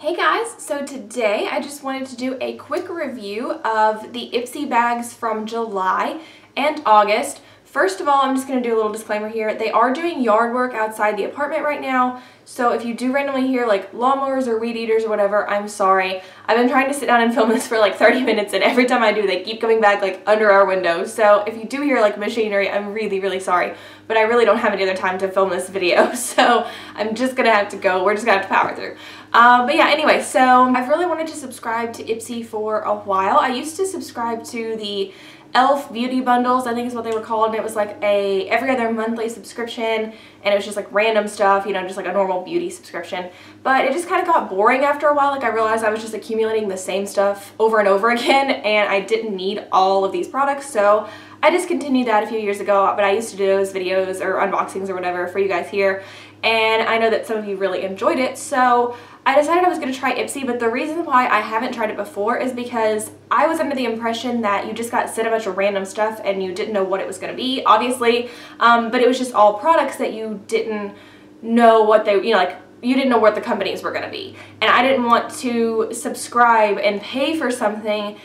Hey guys, so today I just wanted to do a quick review of the Ipsy bags from July and August. First of all, I'm just going to do a little disclaimer here. They are doing yard work outside the apartment right now, so if you do randomly hear like lawnmowers or weed eaters or whatever, I'm sorry. I've been trying to sit down and film this for like 30 minutes and every time I do they keep coming back like under our window. So if you do hear like machinery, I'm really sorry, but I really don't have any other time to film this video, so I'm just going to have to go. We're just going to have to power through. But yeah, anyway, so I've really wanted to subscribe to Ipsy for a while. I used to subscribe to the ELF Beauty bundles, I think is what they were called, and it was like a every other monthly subscription, and it was just like random stuff, you know, just like a normal beauty subscription. But it just kind of got boring after a while. Like I realized I was just accumulating the same stuff over and over again, and I didn't need all of these products, so I discontinued that a few years ago. But I used to do those videos or unboxings or whatever for you guys here, and I know that some of you really enjoyed it, so I decided I was going to try Ipsy. But the reason why I haven't tried it before is because I was under the impression that you just got sent a bunch of random stuff and you didn't know what it was going to be, obviously, but it was just all products that you didn't know what they, you know, like you didn't know what the companies were going to be, and I didn't want to subscribe and pay for something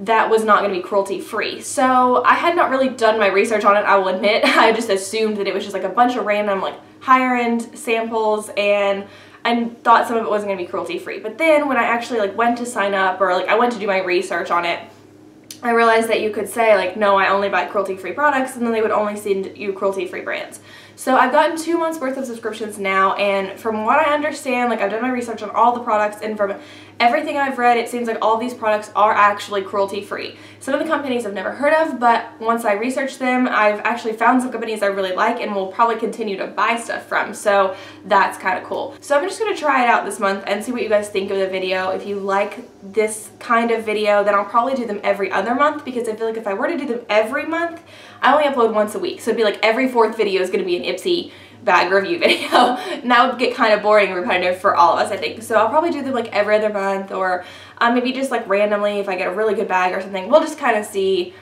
that was not going to be cruelty free. So I had not really done my research on it, I will admit. I just assumed that it was just like a bunch of random like higher end samples, and I thought some of it wasn't going to be cruelty free. But then when I actually like went to sign up, or like I went to do my research on it, I realized that you could say like, no, I only buy cruelty free products, and then they would only send you cruelty free brands. So I've gotten 2 months worth of subscriptions now, and from what I understand, like I've done my research on all the products, and from everything I've read, it seems like all these products are actually cruelty free. Some of the companies I've never heard of, but once I researched them, I've actually found some companies I really like and will probably continue to buy stuff from, so that's kind of cool. So I'm just going to try it out this month and see what you guys think of the video. If you like this kind of video, then I'll probably do them every other month, because I feel like if I were to do them every month, I only upload once a week, so it'd be like every fourth video is going to be an Ipsy bag review video, and that would get kind of boring and repetitive for all of us, I think. So I'll probably do them like every other month, or maybe just like randomly if I get a really good bag or something. We'll just kind of see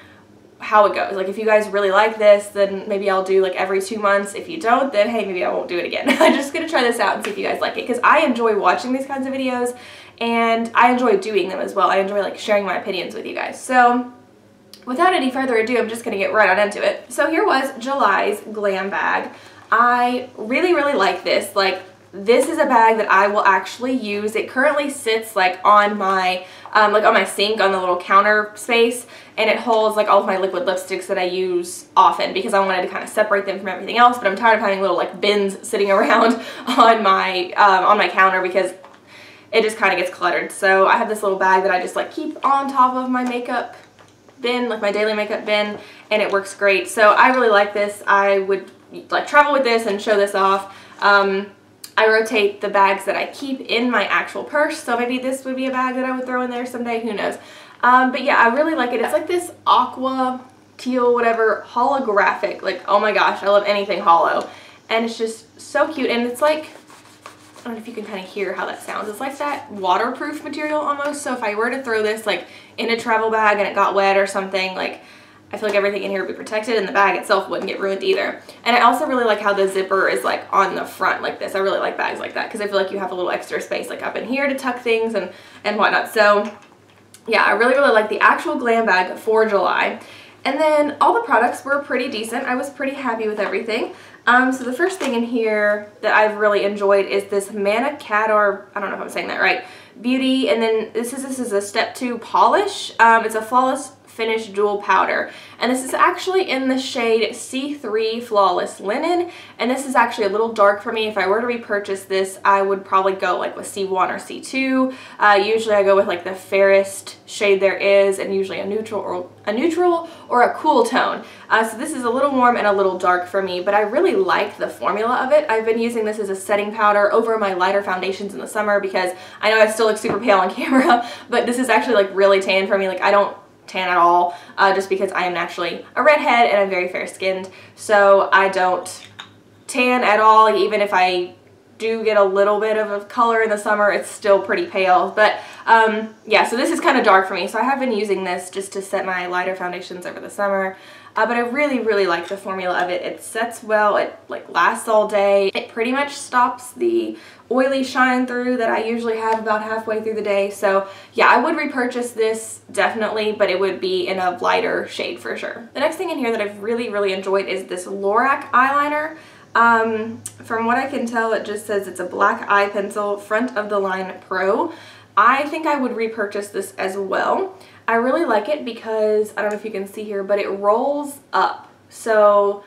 how it goes. Like if you guys really like this, then maybe I'll do like every 2 months. If you don't, then hey, maybe I won't do it again. I'm just gonna try this out and see if you guys like it, because I enjoy watching these kinds of videos and I enjoy doing them as well. I enjoy like sharing my opinions with you guys. So without any further ado, I'm just going to get right on into it. So here was July's glam bag. I really like this. Like, this is a bag that I will actually use. It currently sits like on my sink on the little counter space, and it holds like all of my liquid lipsticks that I use often, because I wanted to kind of separate them from everything else. But I'm tired of having little like bins sitting around on my counter, because it just kind of gets cluttered. So I have this little bag that I just like keep on top of my makeup bin, like my daily makeup bin, and it works great. So I really like this. I would like travel with this and show this off. I rotate the bags that I keep in my actual purse, so maybe this would be a bag that I would throw in there someday, who knows. But yeah, I really like it. It's like this aqua teal whatever holographic, like, oh my gosh, I love anything hollow, and it's just so cute. And it's like, I don't know if you can kind of hear how that sounds. It's like that waterproof material almost. So if I were to throw this like in a travel bag and it got wet or something, like I feel like everything in here would be protected and the bag itself wouldn't get ruined either. And I also really like how the zipper is like on the front like this. I really like bags like that, because I feel like you have a little extra space like up in here to tuck things and whatnot. So yeah, I really like the actual glam bag for July. And then all the products were pretty decent. I was pretty happy with everything. So the first thing in here that I've really enjoyed is this Manakador, I don't know if I'm saying that right, Beauty, and then this is a Step 2 Polish. It's a Flawless Finish Dual Powder, and this is actually in the shade C3 Flawless Linen, and this is actually a little dark for me. If I were to repurchase this, I would probably go like with C1 or C2. Usually I go with like the fairest shade there is, and usually a neutral or a cool tone. So this is a little warm and a little dark for me, but I really like the formula of it. I've been using this as a setting powder over my lighter foundations in the summer, because I know I still look super pale on camera, but this is actually like really tan for me. Like I don't tan at all, just because I am naturally a redhead and I'm very fair skinned, so I don't tan at all. Even if I do get a little bit of color in the summer, it's still pretty pale. But yeah, so this is kind of dark for me, so I have been using this just to set my lighter foundations over the summer. But I really like the formula of it. It sets well, it like lasts all day. It pretty much stops the oily shine through that I usually have about halfway through the day. So yeah, I would repurchase this definitely, but it would be in a lighter shade for sure. The next thing in here that I've really enjoyed is this Lorac eyeliner. From what I can tell, it just says it's a black eye pencil, front of the line pro. I think I would repurchase this as well. I really like it because, I don't know if you can see here, but it rolls up. So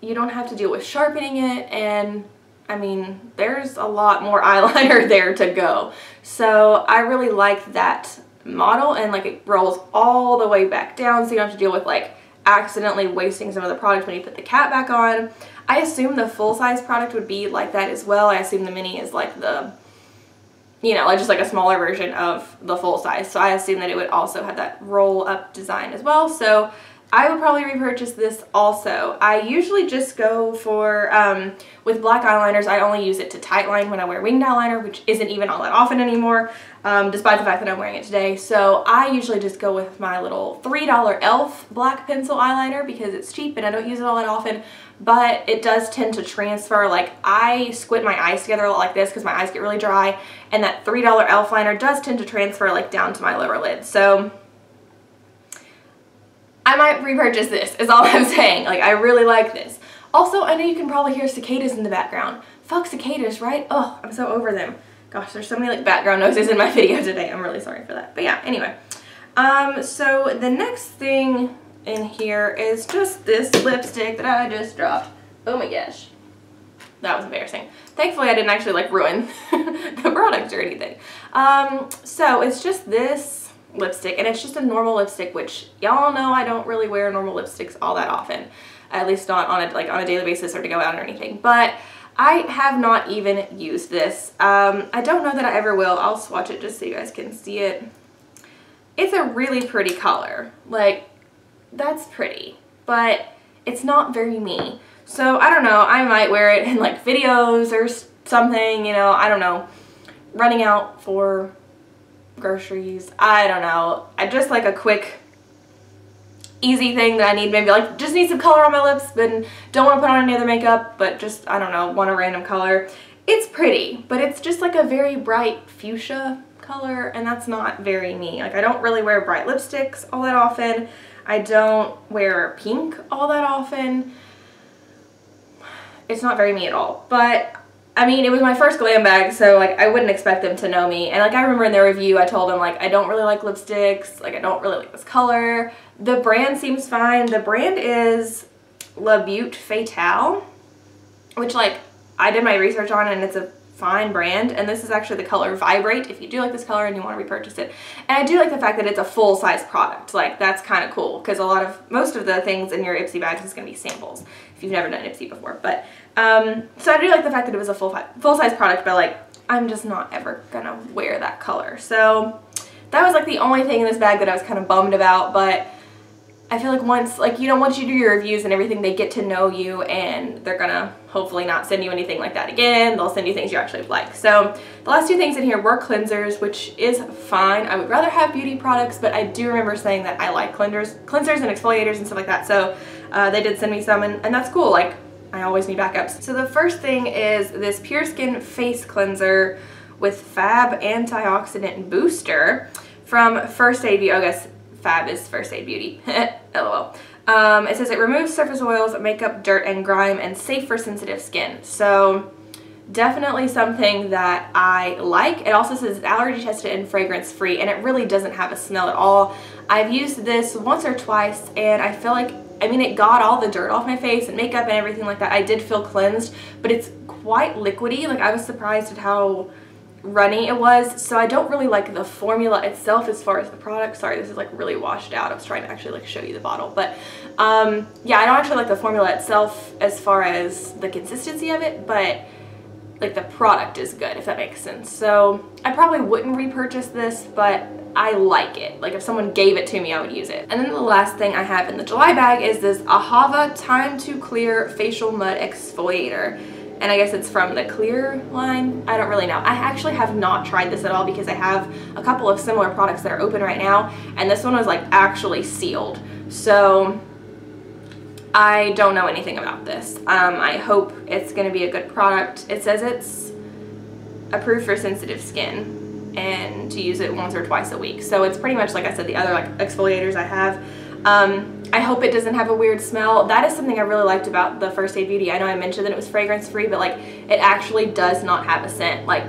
you don't have to deal with sharpening it, and I mean, there's a lot more eyeliner there to go. So I really like that model, and like it rolls all the way back down, so you don't have to deal with like accidentally wasting some of the product when you put the cap back on. I assume the full-size product would be like that as well. I assume the mini is like the, you know, like just like a smaller version of the full size. So I assume that it would also have that roll up design as well. So I would probably repurchase this also. I usually just go for, with black eyeliners, I only use it to tight line when I wear winged eyeliner, which isn't even all that often anymore, despite the fact that I'm wearing it today. So I usually just go with my little $3 ELF black pencil eyeliner because it's cheap and I don't use it all that often, but it does tend to transfer. Like I squint my eyes together a lot like this because my eyes get really dry, and that $3 ELF liner does tend to transfer like down to my lower lid. So I might repurchase this, is all I'm saying. Like, I really like this. Also, I know you can probably hear cicadas in the background. Fuck cicadas, right? Oh, I'm so over them. Gosh, there's so many, like, background noises in my video today. I'm really sorry for that. But yeah, anyway. So the next thing in here is just this lipstick that I just dropped. Oh my gosh. That was embarrassing. Thankfully, I didn't actually, like, ruin the product or anything. So it's just this lipstick, and it's just a normal lipstick, which y'all know I don't really wear normal lipsticks all that often, at least not on a, like on a daily basis or to go out or anything. But I have not even used this. I don't know that I ever will. I'll swatch it just so you guys can see it. It's a really pretty color. Like, that's pretty, but it's not very me. So I don't know, I might wear it in like videos or something, you know, I don't know, running out for groceries, I don't know. I just like a quick, easy thing that I need, maybe like just need some color on my lips, but don't want to put on any other makeup, but just, I don't know, want a random color. It's pretty, but it's just like a very bright fuchsia color, and that's not very me. Like, I don't really wear bright lipsticks all that often. I don't wear pink all that often. It's not very me at all, but I mean, it was my first glam bag, so like I wouldn't expect them to know me. And like I remember in their review, I told them like I don't really like lipsticks, like I don't really like this color. The brand seems fine. The brand is La Butte Fatale, which like I did my research on, and it's a fine brand. And this is actually the color Vibrate, if you do like this color and you want to repurchase it. And I do like the fact that it's a full-size product. Like, that's kind of cool, because a lot of, most of the things in your Ipsy bags is going to be samples if you've never done Ipsy before. But so I do like the fact that it was a full-size product, but like I'm just not ever gonna wear that color. So that was like the only thing in this bag that I was kind of bummed about. But I feel like once, like, you know, once you do your reviews and everything, they get to know you, and they're gonna hopefully not send you anything like that again. They'll send you things you actually like. So the last two things in here were cleansers, which is fine. I would rather have beauty products, but I do remember saying that I like cleansers and exfoliators and stuff like that. So they did send me some, and that's cool. Like, I always need backups. So the first thing is this Pure Skin Face Cleanser with Fab Antioxidant Booster from First Aid Beauty. Oh, I guess Fab is First Aid Beauty. LOL. It says it removes surface oils, makeup, dirt, and grime, and safe for sensitive skin. So definitely something that I like. It also says it's allergy tested and fragrance free, and it really doesn't have a smell at all. I've used this once or twice, and I feel like, I mean, it got all the dirt off my face and makeup and everything like that. I did feel cleansed, but it's quite liquidy. Like, I was surprised at how runny it was. So I don't really like the formula itself as far as the product. Sorry, this is like really washed out. I was trying to actually like show you the bottle, but yeah, I don't actually like the formula itself as far as the consistency of it, but like the product is good, if that makes sense. So I probably wouldn't repurchase this, but I like it. Like, if someone gave it to me, I would use it. And then the last thing I have in the July bag is this Ahava Time to Clear Facial Mud Exfoliator. and I guess it's from the clear line. I don't really know. I actually have not tried this at all because I have a couple of similar products that are open right now, and this one was like actually sealed. So I don't know anything about this. I hope it's going to be a good product. It says it's approved for sensitive skin and to use it once or twice a week. So it's pretty much, like I said, the other like exfoliators I have. I hope it doesn't have a weird smell. That is something I really liked about the First Aid Beauty. I know I mentioned that it was fragrance free, but like it actually does not have a scent. Like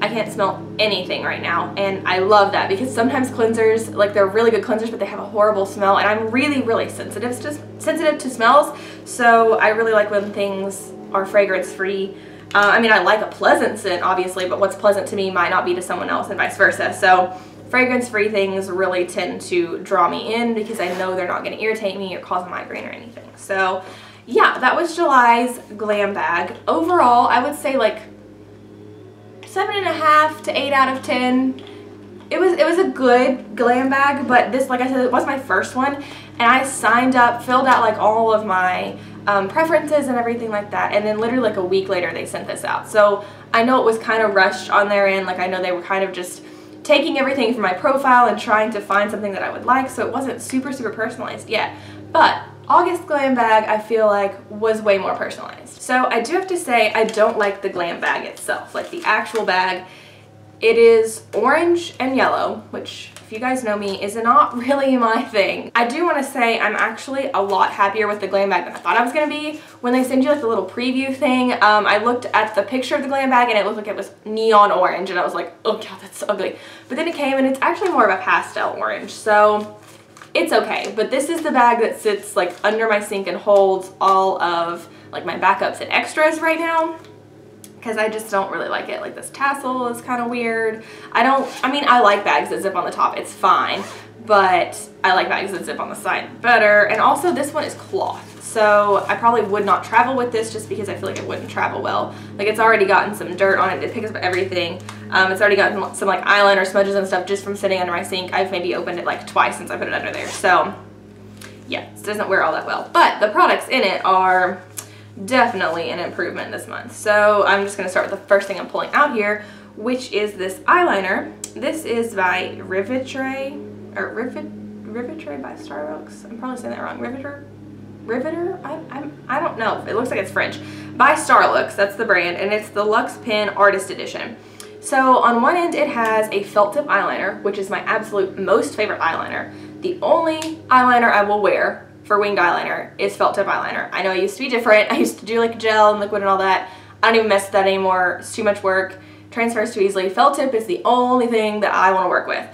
I can't smell anything right now, and I love that because sometimes cleansers, like they're really good cleansers, but they have a horrible smell, and I'm really, really sensitive to smells. So I really like when things are fragrance free. I mean, I like a pleasant scent obviously, but what's pleasant to me might not be to someone else and vice versa. So fragrance free things really tend to draw me in because I know they're not going to irritate me or cause a migraine or anything. So yeah, that was July's glam bag. Overall, I would say like 7.5 to 8 out of 10. It was a good glam bag, but this, like I said, it was my first one, and I signed up, filled out like all of my preferences and everything like that, and then literally like a week later they sent this out. So I know it was kind of rushed on their end. Like I know they were kind of just taking everything from my profile and trying to find something that I would like, so it wasn't super personalized yet. But August glam bag, I feel like, was way more personalized. So I do have to say I don't like the glam bag itself, like the actual bag. It is orange and yellow, which, if you guys know me, is not really my thing. I do want to say I'm actually a lot happier with the glam bag than I thought I was going to be. When they send you like the little preview thing, I looked at the picture of the glam bag and it looked like it was neon orange, and I was like, oh god, that's ugly. But then it came and it's actually more of a pastel orange, so it's okay. But this is the bag that sits like under my sink and holds all of like my backups and extras right now, because I just don't really like it. Like this tassel is kind of weird. I mean I like bags that zip on the top, it's fine, but I like bags that zip on the side better. And also this one is cloth, so I probably would not travel with this just because I feel like it wouldn't travel well. Like it's already gotten some dirt on it, it picks up everything. It's already gotten some like eyeliner smudges and stuff just from sitting under my sink. I've maybe opened it like twice since I put it under there, so yeah, it doesn't wear all that well. But the products in it are definitely an improvement this month. So I'm just going to start with the first thing I'm pulling out here, which is this eyeliner. This is by Riveter by Starlux. I'm probably saying that wrong. Riveter? I don't know. It looks like it's French. By Starlux, that's the brand, and it's the Luxe Pen Artist Edition. So on one end it has a felt tip eyeliner, which is my absolute most favorite eyeliner. The only eyeliner I will wear for winged eyeliner is felt tip eyeliner. I know it used to be different. I used to do like gel and liquid and all that. I don't even mess with that anymore. It's too much work. Transfers too easily. Felt tip is the only thing that I want to work with.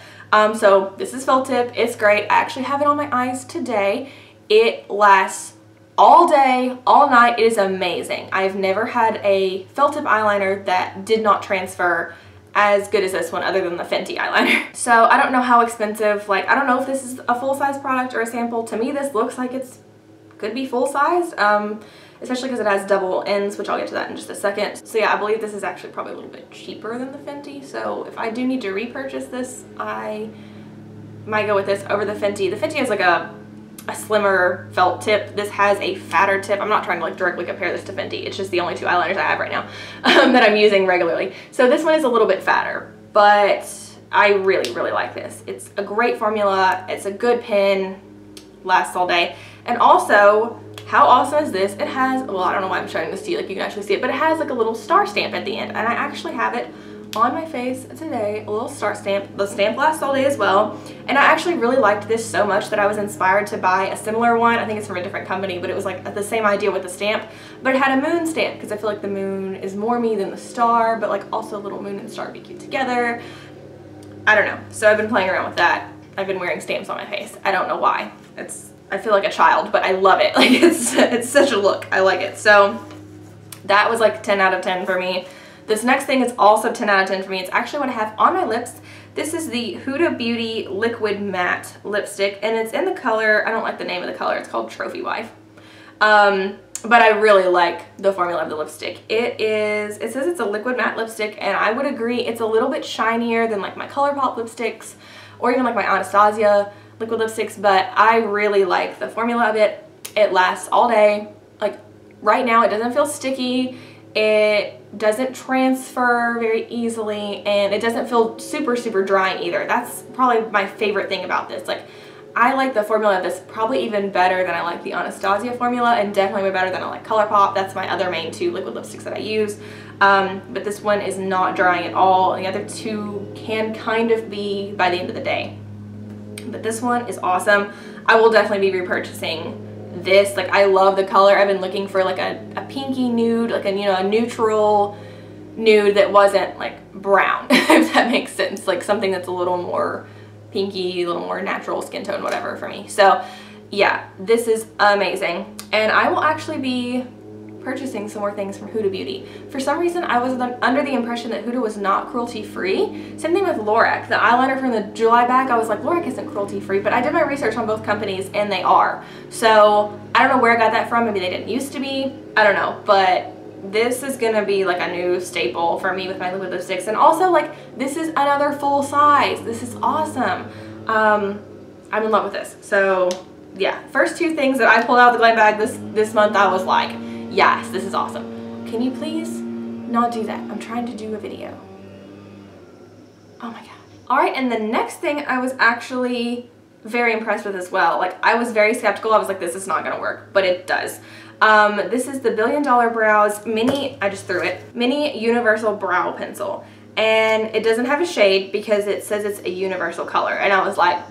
So this is felt tip. It's great. I actually have it on my eyes today. It lasts all day, all night. It is amazing. I've never had a felt tip eyeliner that did not transfer as good as this one, other than the Fenty eyeliner. So I don't know how expensive, like I don't know if this is a full-size product or a sample. To me this looks like it's could be full-size, especially because it has double ends, which I'll get to that in just a second. So yeah, I believe this is actually probably a little bit cheaper than the Fenty, so if I do need to repurchase this, I might go with this over the Fenty. The Fenty has like a slimmer felt tip. This has a fatter tip. I'm not trying to like directly compare this to Fenty. It's just the only two eyeliners I have right now that I'm using regularly. So this one is a little bit fatter, but I really like this. It's a great formula. It's a good pen. Lasts all day. And also, how awesome is this? It has, well, I don't know why I'm showing this to you. Like you can actually see it, but it has like a little star stamp at the end. And I actually have it on my face today, a little star stamp. The stamp lasts all day as well, and I actually really liked this so much that I was inspired to buy a similar one. I think it's from a different company, but it was like the same idea with the stamp, but it had a moon stamp because I feel like the moon is more me than the star, but like also little moon and star be cute together. I don't know. So I've been playing around with that. I've been wearing stamps on my face. I don't know why. It's, I feel like a child, but I love it. Like it's such a look. I like it. So that was like 10 out of 10 for me. This next thing is also 10 out of 10 for me. It's actually what I have on my lips. This is the Huda Beauty Liquid Matte Lipstick, and it's in the color, I don't like the name of the color, it's called Trophy Wife. But I really like the formula of the lipstick. It says it's a liquid matte lipstick, and I would agree it's a little bit shinier than like my ColourPop lipsticks, or even like my Anastasia liquid lipsticks, but I really like the formula of it. It lasts all day. Like right now it doesn't feel sticky. It doesn't transfer very easily, and it doesn't feel super, super dry either. That's probably my favorite thing about this. Like, I like the formula of this probably even better than I like the Anastasia formula, and definitely way better than I like ColourPop. That's my other main two liquid lipsticks that I use. But this one is not drying at all. And the other two can kind of be by the end of the day. But this one is awesome. I will definitely be repurchasing this. Like, I love the color. I've been looking for like a pinky nude, like a neutral nude that wasn't like brown, if that makes sense. Like something that's a little more pinky, a little more natural skin tone, whatever for me. So yeah, this is amazing. And I will actually be purchasing some more things from Huda Beauty. For some reason, I was under the impression that Huda was not cruelty-free. Same thing with Lorac. The eyeliner from the July bag, I was like, Lorac isn't cruelty-free, but I did my research on both companies and they are. So I don't know where I got that from. Maybe they didn't used to be. I don't know, but this is gonna be like a new staple for me with my liquid lipsticks. And also, like, this is another full size. This is awesome. I'm in love with this. So yeah, first two things that I pulled out of the glam bag this month, I was like, yes, this is awesome. Can you please not do that? I'm trying to do a video. Oh my God. All right, and the next thing I was actually very impressed with as well. Like, I was very skeptical. I was like, this is not gonna work, but it does. This is the Billion Dollar Brows Mini, I just threw it, Mini Universal Brow Pencil. And it doesn't have a shade because it says it's a universal color. And I was like,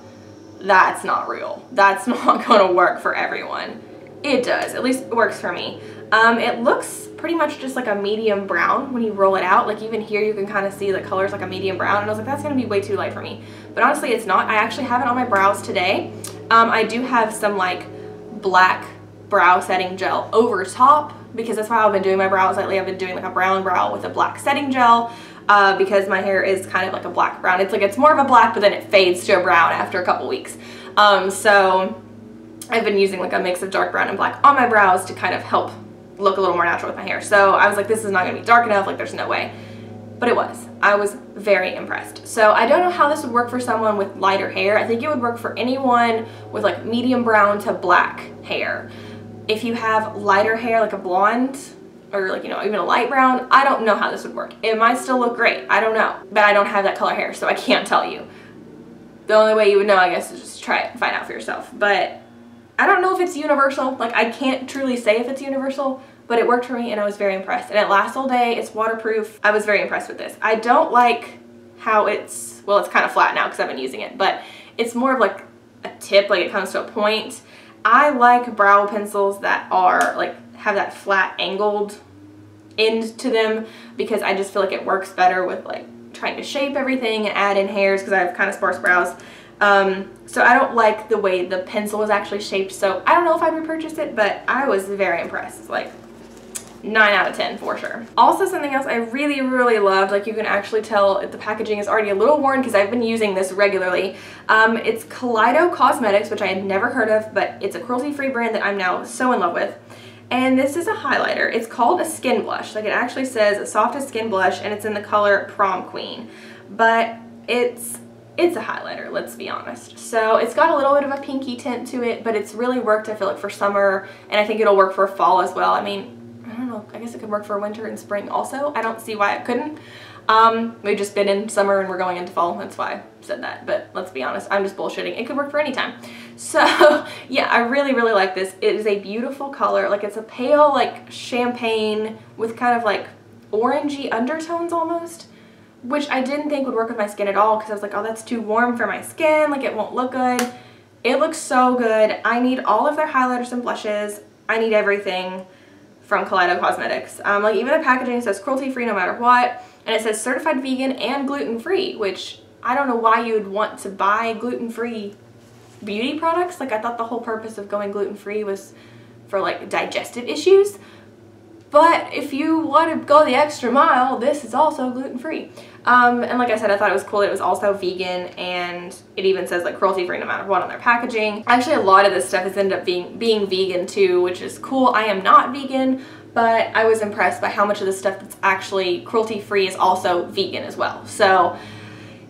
that's not real. That's not gonna work for everyone. It does, at least it works for me. It looks pretty much just like a medium brown when you roll it out. Like, even here you can kind of see the color's like a medium brown, and I was like, that's gonna be way too light for me. But honestly, it's not. I actually have it on my brows today. I do have some like black brow setting gel over top, because that's how I've been doing my brows lately. I've been doing like a brown brow with a black setting gel because my hair is kind of like a black brown. It's like, it's more of a black, but then it fades to a brown after a couple weeks. So I've been using like a mix of dark brown and black on my brows to kind of help look a little more natural with my hair. So I was like, this is not gonna be dark enough, like there's no way. But it was. I was very impressed. So I don't know how this would work for someone with lighter hair. I think it would work for anyone with like medium brown to black hair. If you have lighter hair, like a blonde, or like, even a light brown, I don't know how this would work. It might still look great, I don't know. But I don't have that color hair, so I can't tell you. The only way you would know, I guess, is just try it and find out for yourself. But I don't know if it's universal. Like, I can't truly say if it's universal, but it worked for me and I was very impressed. And it lasts all day, it's waterproof. I was very impressed with this. I don't like how it's, well, it's kind of flat now because I've been using it, but it's more of like a tip, like it comes to a point. I like brow pencils that are like, have that flat angled end to them, because I just feel like it works better with like trying to shape everything and add in hairs, because I have kind of sparse brows. So I don't like the way the pencil was actually shaped, so I don't know if I'd repurchase it, but I was very impressed. Like, 9 out of 10 for sure. Also, something else I really, really loved, like you can actually tell if the packaging is already a little worn because I've been using this regularly. It's Kaleido Cosmetics, which I had never heard of, but it's a cruelty-free brand that I'm now so in love with. And this is a highlighter. It's called a skin blush. Like, it actually says softest skin blush, and it's in the color Prom Queen. But it's a highlighter, let's be honest. So it's got a little bit of a pinky tint to it, but it's really worked, I feel like, for summer, and I think it'll work for fall as well. I mean, I don't know, I guess it could work for winter and spring also. I don't see why it couldn't. We've just been in summer and we're going into fall, that's why I said that, but let's be honest, I'm just bullshitting. It could work for any time. So yeah, I really, really like this. It is a beautiful color. Like, it's a pale, like, champagne with kind of like orangey undertones almost, which I didn't think would work with my skin at all, because I was like, oh, that's too warm for my skin, like it won't look good. It looks so good. I need all of their highlighters and blushes. I need everything from Kaleido Cosmetics. Like, even the packaging says cruelty-free no matter what, and it says certified vegan and gluten-free, which I don't know why you'd want to buy gluten-free beauty products. Like, I thought the whole purpose of going gluten-free was for like digestive issues, but if you want to go the extra mile, this is also gluten-free. And like I said, I thought it was cool that it was also vegan, and it even says like cruelty-free no matter what on their packaging. Actually, a lot of this stuff has ended up being vegan too, which is cool. I am not vegan, but I was impressed by how much of the stuff that's actually cruelty-free is also vegan as well. So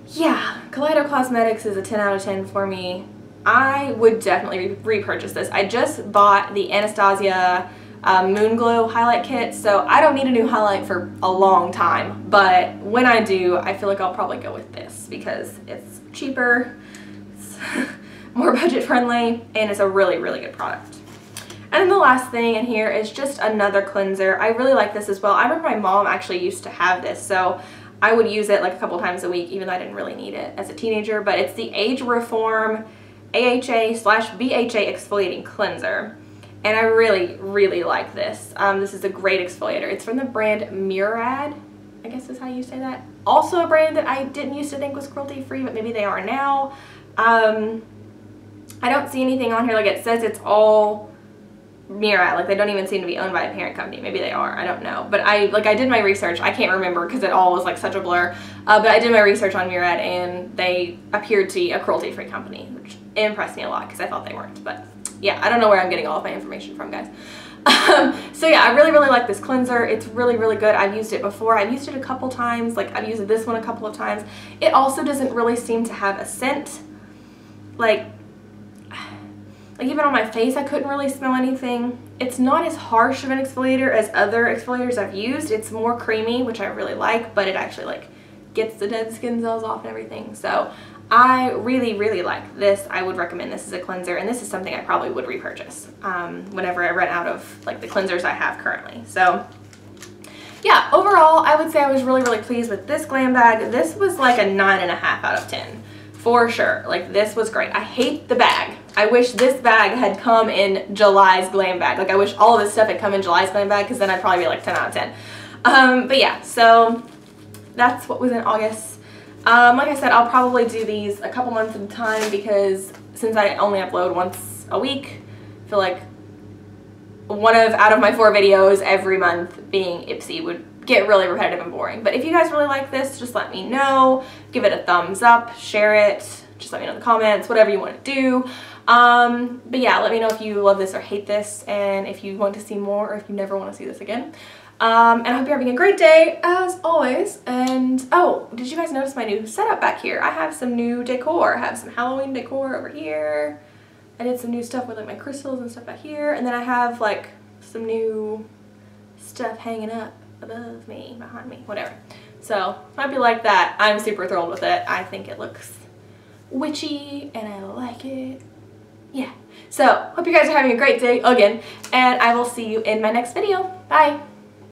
yeah, Kaleido Cosmetics is a 10 out of 10 for me. I would definitely repurchase this. I just bought the Anastasia Moon Glow highlight kit, so I don't need a new highlight for a long time, but when I do, I feel like I'll probably go with this because it's cheaper, it's more budget friendly, and it's a really, really good product. And then the last thing in here is just another cleanser. I really like this as well. I remember my mom actually used to have this, so I would use it like a couple times a week, even though I didn't really need it as a teenager, but it's the Age Reform AHA/BHA Exfoliating Cleanser. And I really, really like this. This is a great exfoliator. It's from the brand Murad, I guess is how you say that. Also a brand that I didn't used to think was cruelty-free, but maybe they are now. I don't see anything on here. Like, it says it's all Murad. Like, they don't even seem to be owned by a parent company. Maybe they are. I don't know. But I did my research. I can't remember because it all was, like, such a blur. But I did my research on Murad, and they appeared to be a cruelty-free company, which impressed me a lot because I thought they weren't, but... yeah, I don't know where I'm getting all of my information from, guys. So yeah, I really, really like this cleanser. It's really, really good. I've used it before. I've used it a couple times. Like, I've used this one a couple of times. It also doesn't really seem to have a scent. Like even on my face, I couldn't really smell anything. It's not as harsh of an exfoliator as other exfoliators I've used. It's more creamy, which I really like, but it actually, like, gets the dead skin cells off and everything. So I really, really like this. I would recommend this as a cleanser, and this is something I probably would repurchase whenever I run out of, like, the cleansers I have currently. So yeah, overall I would say I was really, really pleased with this glam bag. This was like a 9.5 out of 10 for sure. Like, this was great. I hate the bag. I wish this bag had come in July's glam bag. Like, I wish all of this stuff had come in July's glam bag, because then I'd probably be like 10 out of 10. But yeah, so that's what was in August. Like I said, I'll probably do these a couple months at a time, because since I only upload once a week, I feel like out of my 4 videos every month being Ipsy would get really repetitive and boring. But if you guys really like this, just let me know. Give it a thumbs up, share it, just let me know in the comments, whatever you want to do. But yeah, let me know if you love this or hate this, and if you want to see more, or if you never want to see this again. And I hope you're having a great day, as always. And, oh, did you guys notice my new setup back here? I have some new decor. I have some Halloween decor over here. I did some new stuff with, like, my crystals and stuff back here. And then I have, like, some new stuff hanging up above me, behind me, whatever. So, might be like that. I'm super thrilled with it. I think it looks witchy, and I like it. Yeah. So, hope you guys are having a great day again. And I will see you in my next video. Bye.